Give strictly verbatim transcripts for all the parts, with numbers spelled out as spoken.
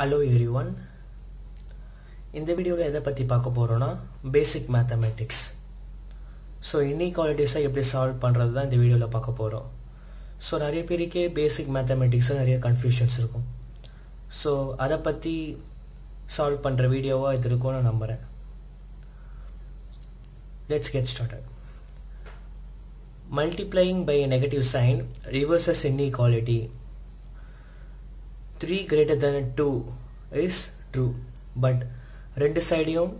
Hello every one, இந்த வீடியோவில் எதை பற்றி பார்க்க போகிறோன்னா பேசிக் மேத்தமெட்டிக்ஸ். ஸோ இன்இக்வாலிட்டிஸை எப்படி சால்வ் பண்ணுறது தான் இந்த வீடியோவில் பார்க்க போகிறோம். ஸோ நிறைய பேருக்கே பேசிக் மேத்தமெட்டிக்ஸில் நிறைய கன்ஃபியூஷன்ஸ் இருக்கும். ஸோ அதை பற்றி சால்வ் பண்ணுற வீடியோவாக இது இருக்கும் நான் நம்புகிறேன். Let's get started. Multiplying by negative sign reverses inequality. three greater than two is true, but ரெண்டு சைடையும்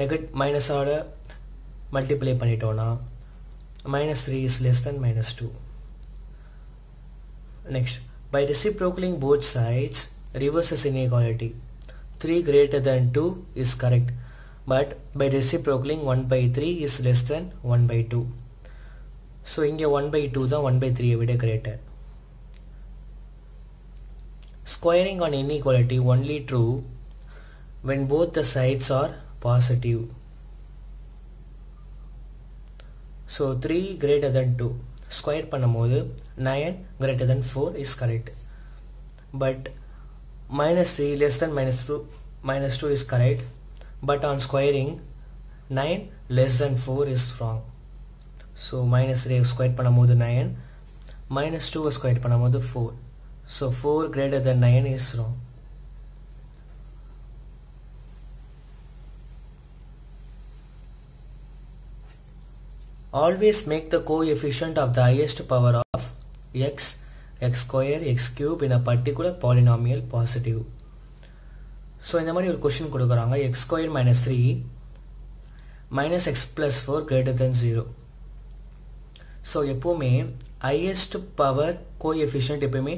நெகட்டிவ் மைனஸோட மல்டிப்ளை பண்ணிட்டோன்னா minus three is less than minus two. Next, by reciprocaling both sides reverses inequality. Three greater than two is correct, but by reciprocaling one by three is less than one by two. So இங்கே one by two தான் one by த்ரீயை விட greater. Squaring on inequality only true when both the sides are positive. So three greater than two square பண்ணும்போது nine greater than four is correct, but minus three less than minus two minus two is correct, but on squaring nine less than four is wrong. So minus three square பண்ணும்போது nine, minus two square பண்ணும்போது four. So four greater than nine is wrong. Always make the coefficient of the highest power of x, x square, x cube in a particular polynomial positive. So இந்த மாதிரி ஒரு question கொடுக்குறாங்க. x square minus three minus x plus four greater than zero. So எப்பவுமே highest power coefficient எப்பவுமே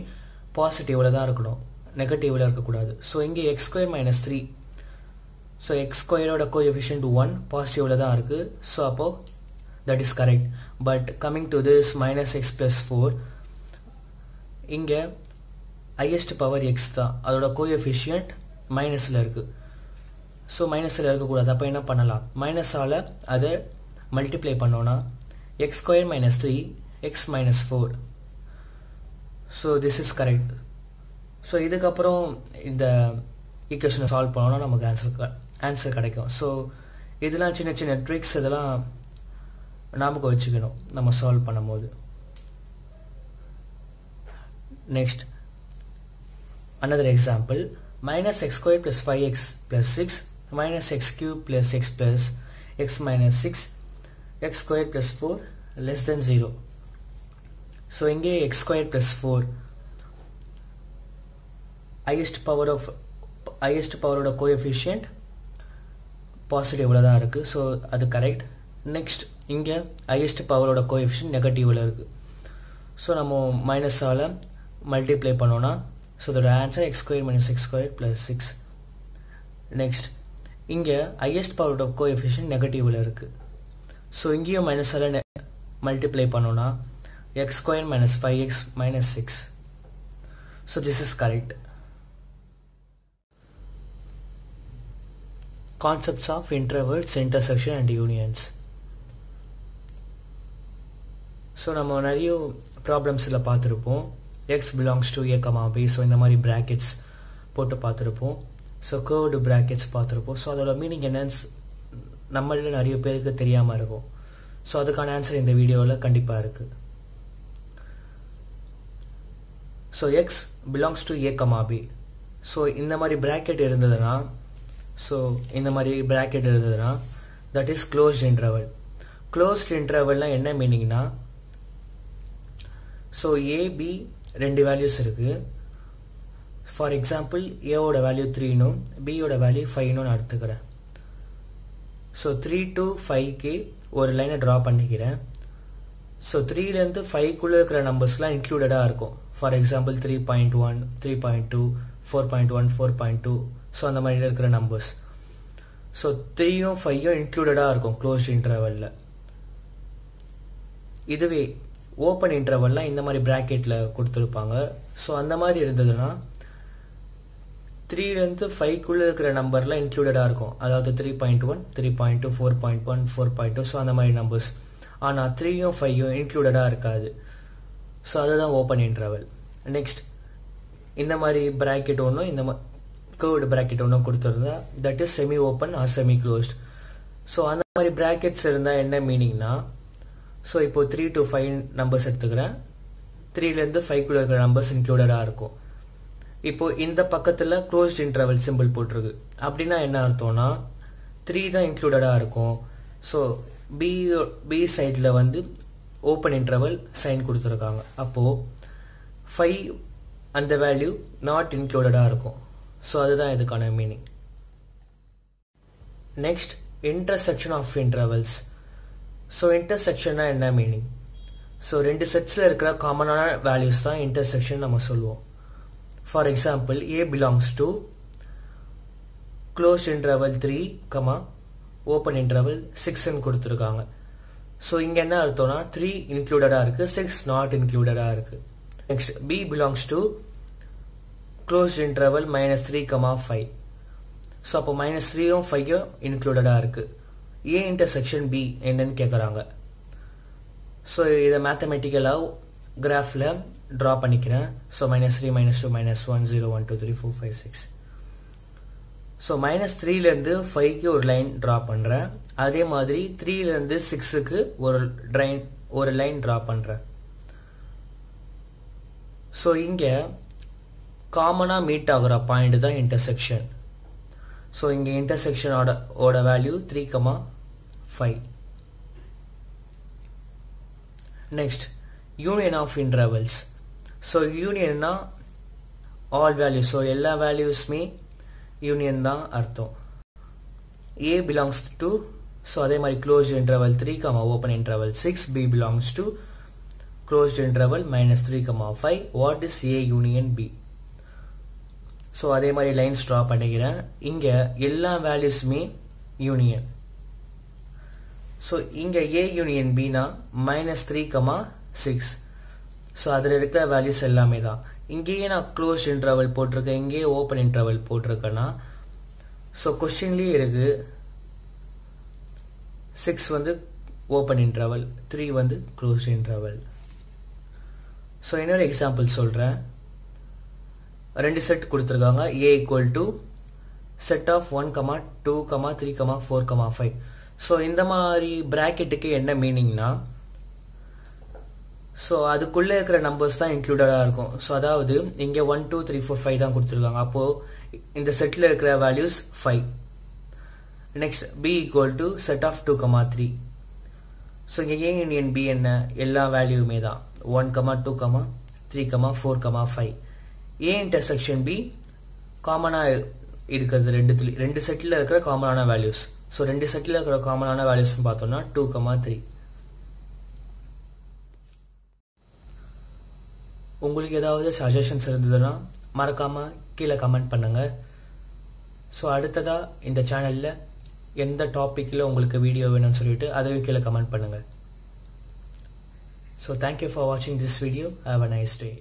பாசிட்டிவில் தான் இருக்கணும், நெகட்டிவில் இருக்கக்கூடாது. So இங்கே x square minus three, so x ஸ்கொயரோட கோஎஃபிஷியன்ட் ஒன் பாசிட்டிவில் தான் இருக்குது. ஸோ அப்போது that is correct. But coming to this minus x plus four, இங்கே ஹையஸ்ட் பவர் எக்ஸ் தான், அதோட கோஎஃபிஷியன்ட் மைனஸில் இருக்குது. ஸோ மைனஸில் இருக்கக்கூடாது. அப்போ என்ன பண்ணலாம், மைனஸால் அதை மல்டிப்ளை பண்ணோன்னா x square minus three x minus four. So this is correct. So இதுக்கப்புறம் இந்த ஈக்குவேஷனை சால்வ் பண்ணோன்னா நமக்கு ஆன்சர் ஆன்சர் கிடைக்கும். ஸோ இதெல்லாம் சின்ன சின்ன ட்ரிக்ஸ், இதெல்லாம் ஞாபகம் வச்சுக்கணும் நம்ம சால்வ் பண்ணும் போது. Next another example. Minus x square plus five x plus six minus x cube plus x plus x minus six x square plus four less than zero. So இங்கே x square plus four highest power of highest பவரோட coefficient பாசிட்டிவில் தான் இருக்குது. So அது correct. Next இங்கே ஹையஸ்ட் பவரோட coefficient நெகட்டிவில் இருக்குது. ஸோ நம்ம மைனஸால் மல்டிப்ளை பண்ணோன்னா ஸோ அதோட answer x square minus x square plus six. Next இங்கே ஹையஸ்ட் பவரோட கோஎஃபிஷியன்ட் நெகட்டிவில் இருக்குது. ஸோ இங்கேயும் மைனஸால் நெ மல்டிப்ளை பண்ணோன்னா x square minus five x minus six. So this is correct. Concepts of intervals, intersection and unions. So நம்ம நிறைய ப்ராப்ளம்ஸில் பார்த்துருப்போம். x belongs to a comma b. So இந்த மாதிரி brackets போட்டு பார்த்துருப்போம். ஸோ curved brackets பார்த்துருப்போம். ஸோ அதோட மீனிங் என்னன்னு நம்மளில் நிறைய பேருக்கு தெரியாமல் இருக்கும். ஸோ அதுக்கான ஆன்சர் இந்த வீடியோவில் கண்டிப்பாக இருக்குது. So x belongs to A comma B. So இந்த மாதிரி ப்ராக்கெட் இருந்ததுன்னா ஸோ இந்த மாதிரி ப்ராக்கெட் இருந்ததுன்னா that is closed interval. Closed இன்டர்வல்னால் என்ன மீனிங்னா, ஸோ ஏபி ரெண்டு வேல்யூஸ் இருக்குது. ஃபார் எக்ஸாம்பிள் ஏவோட வேல்யூ த்ரீனும் பியோட வேல்யூ ஃபைவ்னு நான் எடுத்துக்கிறேன். ஸோ த்ரீ டு ஃபைவ்க்கு ஒரு லைனை ட்ரா பண்ணிக்கிறேன். ஸோ த்ரீலேருந்து ஃபைவ்க்குள்ளே இருக்கிற நம்பர்ஸ்லாம் இன்க்ளூடடாக இருக்கும். For example three point one three point two four point one four point two. So அந்த மாதிரி இருக்கிற நம்பர்ஸ் ஸோ த்ரீயும் ஃபைவும் இன்க்ளூடடாக இருக்கும் க்ளோஸ்ட் இன்டர்வலில். இதுவே ஓப்பன் இன்டர்வல்லாம் இந்த மாதிரி ப்ராக்கெட்டில் கொடுத்துருப்பாங்க. ஸோ அந்த மாதிரி இருந்ததுன்னா த்ரீலேருந்து ஃபைவ்க்குள்ளே இருக்கிற நம்பர்லாம் இன்க்ளூடடாக இருக்கும். அதாவது three point one three point two four point one four point two. So அந்த மாதிரி நம்பர்ஸ். ஆனால் த்ரீயும் ஃபைவும் இன்க்ளூடடாக இருக்காது. ஸோ அதுதான் ஓப்பன் இன்டர்வல். நெக்ஸ்ட் இந்த மாதிரி ப்ராக்கெட் ஒன்றும் இந்த மா curved bracket ஒன்று கொடுத்துருந்தா that is semi open or semi closed. So அந்த மாதிரி brackets இருந்தால் என்ன மீனிங்னா, ஸோ இப்போது த்ரீ டு ஃபைவ் நம்பர்ஸ் எடுத்துக்கிறேன், த்ரீலேருந்து ஃபைவ்குள்ளே இருக்கிற நம்பர்ஸ் இன்க்ளூடடாக இருக்கும். இப்போது இந்த பக்கத்தில் க்ளோஸ்ட் இன்டர்வல் சிம்பிள் போட்டிருக்கு, அப்படின்னா என்ன அர்த்தம்னா த்ரீ தான் இன்க்ளூடடாக இருக்கும். ஸோ பி பி சைடில் வந்து ஓப்பன் இன்டர்வல் சைன் கொடுத்துருக்காங்க, அப்போது ஃபைவ் அந்த வேல்யூ நாட் இன்க்ளூடடாக இருக்கும். ஸோ அதுதான் இதுக்கான meaning. Next intersection of intervals. So இன்டர்செக்ஷன்னா என்ன மீனிங்? ஸோ ரெண்டு செட்ஸில் இருக்கிற காமனான வேல்யூஸ் தான் இன்டர்செக்ஷன் நம்ம சொல்லுவோம். For example, A belongs to closed interval three comma open interval சிக்ஸ்ன்னு கொடுத்துருக்காங்க. ஸோ இங்கே என்ன அர்த்தம்னா த்ரீ இன்க்ளூடடாக இருக்குது, சிக்ஸ் நாட் இன்க்ளூடடாக இருக்குது. Next B belongs to closed interval minus three comma five. So அப்போ மைனஸ் த்ரீயும் ஃபைவும் இன்க்ளூடடாக இருக்குது. ஏ இன்டர்செக்ஷன் பி என்னன்னு கேட்குறாங்க. ஸோ இதை மேத்தமெட்டிக்கலாக கிராஃபில் ட்ரா பண்ணிக்கிறேன். So minus three minus two minus one zero one two three four five six. So minus த்ரீலேருந்து ஃபைவ்க்கு ஒரு லைன் ட்ரா பண்ணுறேன், அதே மாதிரி த்ரீலேருந்து சிக்ஸுக்கு ஒரு ட்ரைன் ஒரு லைன் ட்ரா பண்ணுறேன். ஸோ இங்கே காமனாக மீட் ஆகிற பாயிண்ட் தான் இன்டர்செக்ஷன். ஸோ இங்கே இன்டர்செக்ஷனோட ஓட value three comma five. Next union of intervals. So யூனியன்னா ஆல் வேல்யூ, ஸோ எல்லா வேல்யூஸுமே யூனியன் தான் அர்த்தம். ஏ பிலாங்ஸ் டு, ஸோ அதே மாதிரி closed interval three comma open interval six. B belongs to closed interval minus three comma five. What is A union B? So அதே மாதிரி lines draw பண்ணிக்கிறேன். இங்கே எல்லா வேல்யூஸுமே யூனியன். ஸோ இங்கே ஏ யூனியன் பினா minus three comma six. So அதில் இருக்கிற வேல்யூஸ் எல்லாமே தான். இங்கேயே நான் க்ளோஸ் இன்டர்வல் போட்டிருக்கேன், இங்கேயே ஓப்பன் இன்டர்வல் போட்டிருக்கேன்னா, ஸோ கொஸ்டின்லேயே இருக்குது சிக்ஸ் வந்து ஓப்பன் இன்டர்வல், த்ரீ வந்து க்ளோஸ் இன்டர்வல். ஸோ இன்னொரு எக்ஸாம்பிள் சொல்கிறேன். ரெண்டு செட் கொடுத்துருக்காங்க, A equal to set of one comma two comma three comma four comma five. So இந்த மாதிரி ப்ராக்கெட்டுக்கு என்ன மீனிங்னா, ஸோ அதுக்குள்ளே இருக்கிற நம்பர்ஸ் தான் இன்க்ளூடடாக இருக்கும். ஸோ அதாவது இங்கே one two three four five தான் கொடுத்துருக்காங்க, அப்போது இந்த செட்டில் இருக்கிற values five. Next B equal to set of two comma three. So இங்கே ஏ யூனியன் பி என்ன, எல்லா வேல்யூமே தான், one comma two comma three comma four comma five. A intersection B காமனாக இருக்கிறது, ரெண்டு ரெண்டு செட்டில் இருக்கிற காமனான வேல்யூஸ். ஸோ ரெண்டு செட்டில் இருக்கிற காமனான வேல்யூஸ்ன்னு பார்த்தோம்னா டூ கமா த்ரீ. உங்களுக்கு ஏதாவது சஜஷன்ஸ் இருந்ததுன்னா மறக்காமல் கீழே கமெண்ட் பண்ணுங்கள். ஸோ அடுத்ததாக இந்த சேனலில் எந்த டாப்பிக்கில் உங்களுக்கு வீடியோ வேணும்னு சொல்லிட்டு அதையும் கீழே கமெண்ட் பண்ணுங்கள். ஸோ தேங்க்யூ ஃபார் வாட்சிங் this video. Have a nice day.